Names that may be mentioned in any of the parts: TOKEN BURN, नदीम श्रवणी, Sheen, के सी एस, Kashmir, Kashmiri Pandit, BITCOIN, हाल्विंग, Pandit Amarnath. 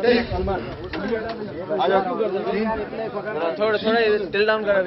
थोड़ा थोड़ा till down करा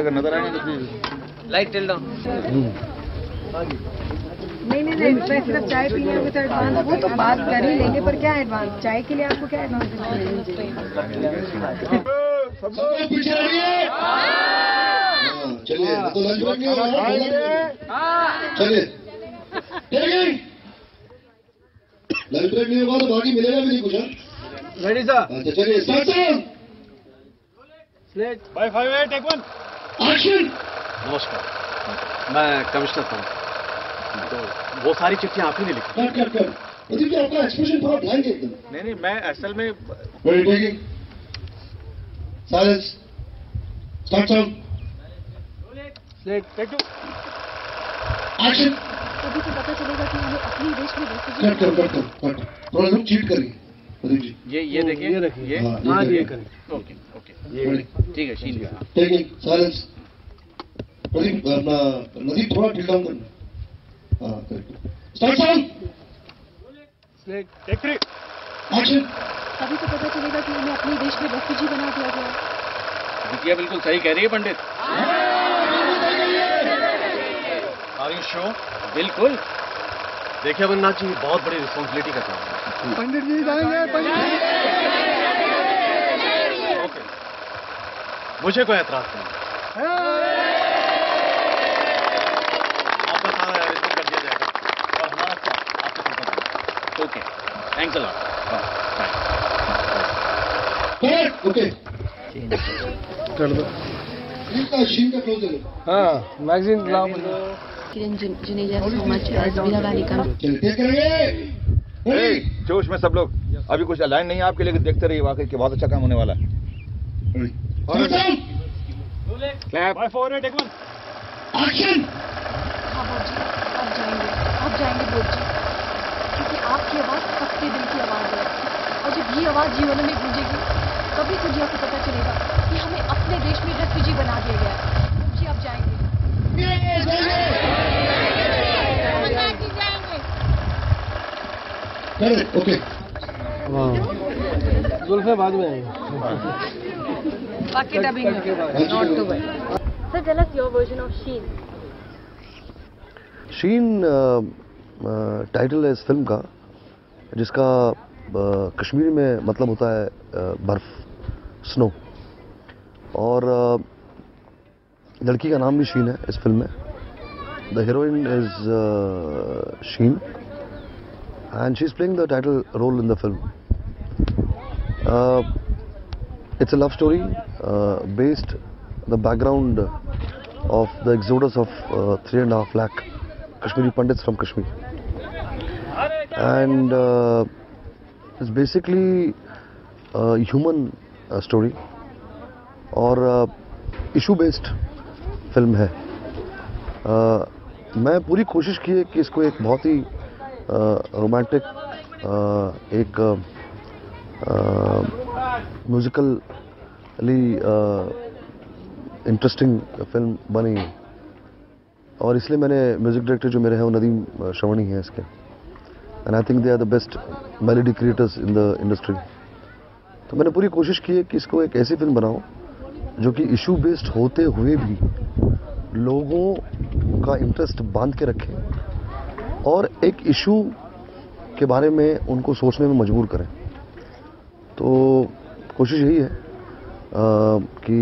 अगर नजर आए लाइट टिल डाउन नहीं नहीं नहीं मैं सिर्फ चाय पीने विद एडवांस वो तो बात कर ही लेंगे पर क्या एडवांस चाय के लिए आपको क्या एडवांस चलिए लंच ब्रेक लेने के बाद बाकी मिलेगा भी नहीं कुछ रेडी सर चलिए स्टार्ट बाय 5 8 टेक 1 एक्शन नमस्कार मैं कमिश्नर था तो वो सारी चिट्ठियां आप ही ने लिखी प्रदीप जी आपका एक्सप्रेशन थोड़ा ध्यान दें एकदम नहीं नहीं मैं असल में silence start slate take 2 action अभी तो पता चलेगा कि ये अपने देश में कट थोड़ा लोग चीट करेंगे प्रदीप जी ये देखिए ये रखिए ये हां ये करें ओके ओके ये ठीक है शीन ठीक है साइलेंस प्रदीप नदीम थोड़ा टिल डाउन करना हां correct start slate take 3 action अभी तो पता चलेगा कि उन्हें अपने देश में रेफ्यूजी बना दिया गया देखिए बिल्कुल सही कह रही है पंडित आर यू श्योर बिल्कुल देखिए बनना चाहिए बहुत बड़ी रिस्पॉन्सिबिलिटी का काम है पंडित जी जाएंगे पंडित ओके मुझे कोई एतराज नहीं आपका सारा अरेंजमेंट कर दिया जाएगा और हमारा क्या आपका संपर्क okay thanks a lot bye okay कर दो इनका शीन का क्लोज है हां मैगजीन लाओ जुनेजा सो मच बिना जोश में सब लोग अभी कुछ अलाइन नहीं है आपके लिए देखते रहिए वाकई के बहुत अच्छा काम होने वाला है आप जाएंगे बोर्ड जी क्योंकि आपकी आवाज़ सबके दिल की आवाज़ है और जब ये आवाज़ जीवन में गूंजेगी तभी दुनिया को पता चलेगा कि हमें अपने देश में रेफ्यूजी बना दिया गया है जी आप जाएंगे ओके जुल्फे बाद में बाकी dubbing not to bye sir tell us your version of Sheen Sheen title है इस फिल्म का जिसका कश्मीरी में मतलब होता है बर्फ स्नो और लड़की का नाम भी शीन है इस फिल्म में the heroine is Sheen and she is playing the title role in the film it's a love story based the background of the exodus of 3.5 lakh Kashmiri Pandits from Kashmir and it's basically a human story और issue based film है मैं पूरी कोशिश की है कि इसको एक बहुत ही रोमांटिक एक म्यूजिकली इंटरेस्टिंग फिल्म बनी और इसलिए मैंने म्यूज़िक डायरेक्टर जो मेरे हैं वो नदीम श्रवणी हैं इसके and I think they are the best melody creators in the industry तो मैंने पूरी कोशिश की है कि इसको एक ऐसी फिल्म बनाऊं जो कि इशू बेस्ड होते हुए भी लोगों का इंटरेस्ट बांध के रखें और एक इशू के बारे में उनको सोचने में मजबूर करें तो कोशिश यही है कि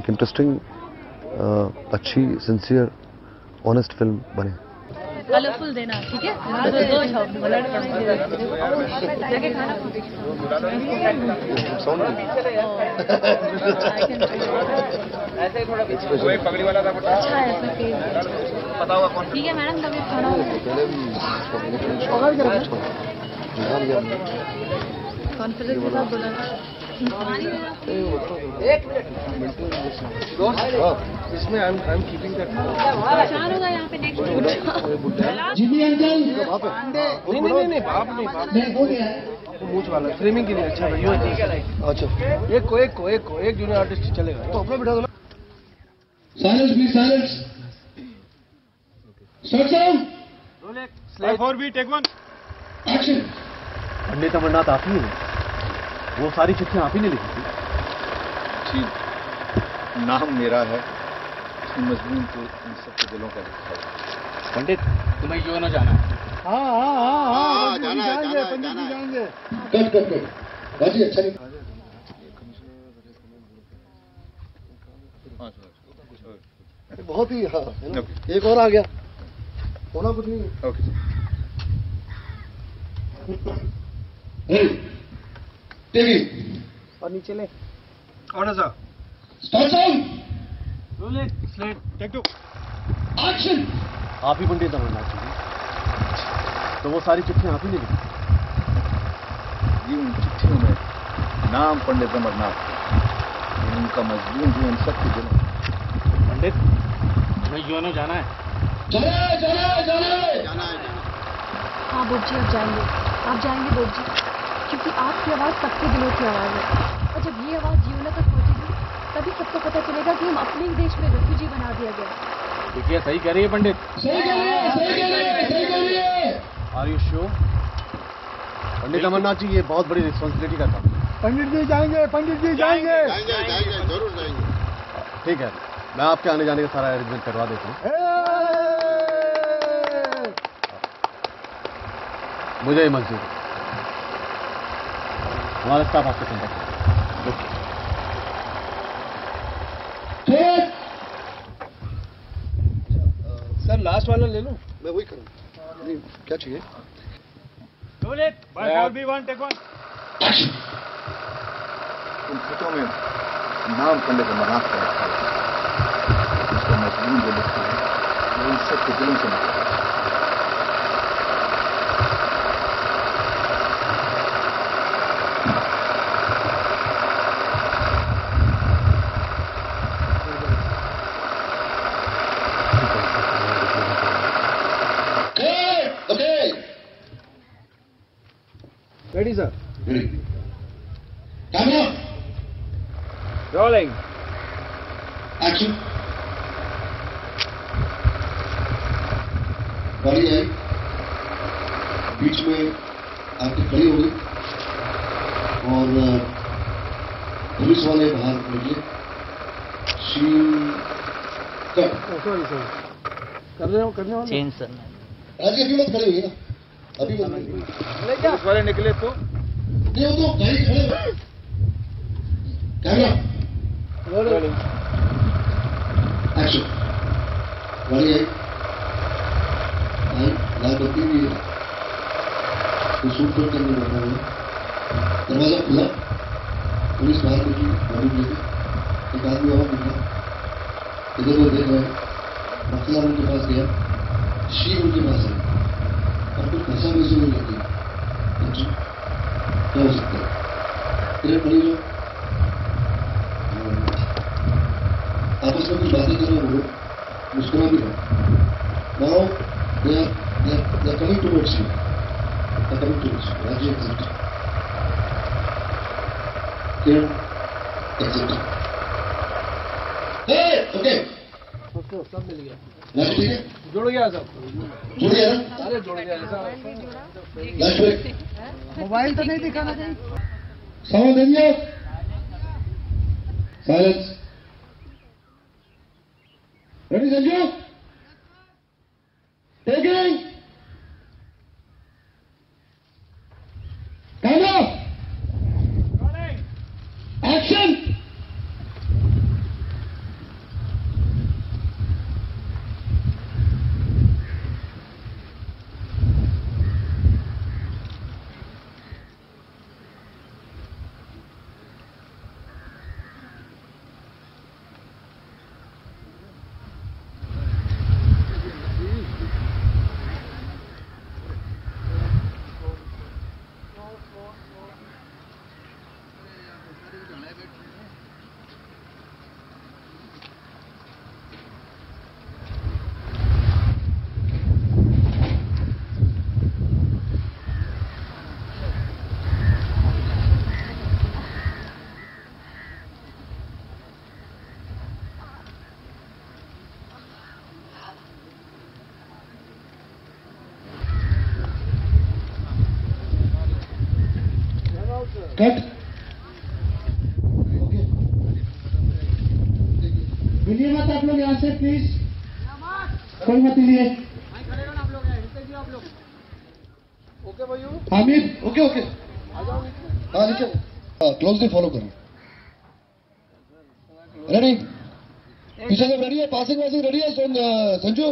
एक इंटरेस्टिंग अच्छी सिंसियर ऑनेस्ट फिल्म बने कलरफुल देना ठीक है ऐसे थोड़ा कोई पगड़ी वाला था अच्छा है पता होगा कौन ठीक है मैडम तभी खाना कॉन्फिडेंस के साथ बोला एक मिनट इसमें आई एम कीपिंग दैट चार होगा यहाँ पे नेक्स्ट जीबी अंकल नहीं बाप नहीं हो गया मूछ वाला स्ट्रीमिंग के लिए अच्छा भाई अच्छा एक जूनियर आर्टिस्ट चलेगा तो अपना बिठा दो साइलेंस प्लीज साइलेंस स्टार्ट करो roll 4 B take 1 action Pandit Amarnath आप ही हैं, वो सारी चिट्ठियां आप ही ने लिखी थी। जी, नाम मेरा है, मजमून तो इन सबके दिलों का लिखा है। पंडित तुम्हें क्यों ना जाना है? हाँ हाँ हाँ जाएंगे, पंडित जी जाएंगे। कट कट कट राजी, अच्छा नहीं बहुत ही। हाँ एक और आ गया, होना कुछ नहीं। ओके टीवी और नीचे ले ऑर्डर साहब। Start sound roll it slate take two action. आप ही पंडित अमरनाथ जी, तो वो सारी चिट्ठियां आप ही ने लिखी? ये उन चिट्ठियों में नाम पंडित अमरनाथ, उनका मजबून जो इन सबके दिलों। पंडित तुम्हें योनो जाना है? जाना है, जाना है, जाना है, जाना है। हाँ बोब जी, आप जाएंगे बोब जी, क्योंकि आपकी आवाज़ सबके दिलों की आवाज़ है। और जब ये आवाज़ जीवना तक पहुँचेगी तभी सबको पता चलेगा कि हम अपने ही देश में रेफ्यूजी बना दिया गया। देखिए सही कह रही है पंडित, सही कह रही है, सही कह रही है, सही कह रही है। Are you sure? Pandit Amarnath ji ये बहुत बड़ी रिस्पॉन्सिबिलिटी का काम। पंडित जी जाएंगे, पंडित जी जाएंगे, जरूर जाएंगे। ठीक है, मैं आपके आने जाने का सारा अरेंजमेंट करवा देता हूँ। मुझे ही मंजूर है, हमारा स्टाफ आपके संपर्क में। सर लास्ट वाला ले लो, मैं वही करूँ। नहीं क्या चाहिए? उन खतों में नाम पंडित अमरनाथ का रखा है, उसका मजबून जो लिखता है वो इन सबके दिलों से निकलता है। Ready, sir? Ready. Camera. Rolling. Action. गाड़ी है, बीच में आपकी खड़ी होगी और पुलिस वाले बाहर निकले। शीन कट। सॉरी सर, कर रहे हो। Change sir. आज अभी मत खड़ी हुई ना, अभी पुलिस वाले निकले तो ये तो गाड़ी खड़े। Camera action. गाड़ी आई लाल बत्ती भी है, तो शूट करके नहीं बैठा हुआ। दरवाजा खुला, पुलिस बाहर निकली, गाड़ी लेके एक आदमी और निकला, इधर उधर देख रहे हैं। मसला उनके पास गया, शी उनके पास है, कुछ पैसा भी जरूर लेते हैं, क्या हो सकता है? तेरे पड़ी जो आपस में कुछ बातें कर रहे हो, मुस्कुरा भी रहो। They are coming towards you. राज्य एग्जिट, किरण एग्जिट। ओके सब मिल गया, जुड़ गया सारे जुड़ गया। मोबाइल तो नहीं दिखाना चाहिए। Sound India silence. Ready Sanju, taking camera action. Cut. Okay. बिलिए मत आप लोग यहाँ से प्लीज, कोई मत लीजिए। हामिद, ओके ओके, हाँ नीचे, हाँ क्लोजली फॉलो करो। रेडी, पीछे सब रेडी है, पासिंग वासिंग रेडी है संजू।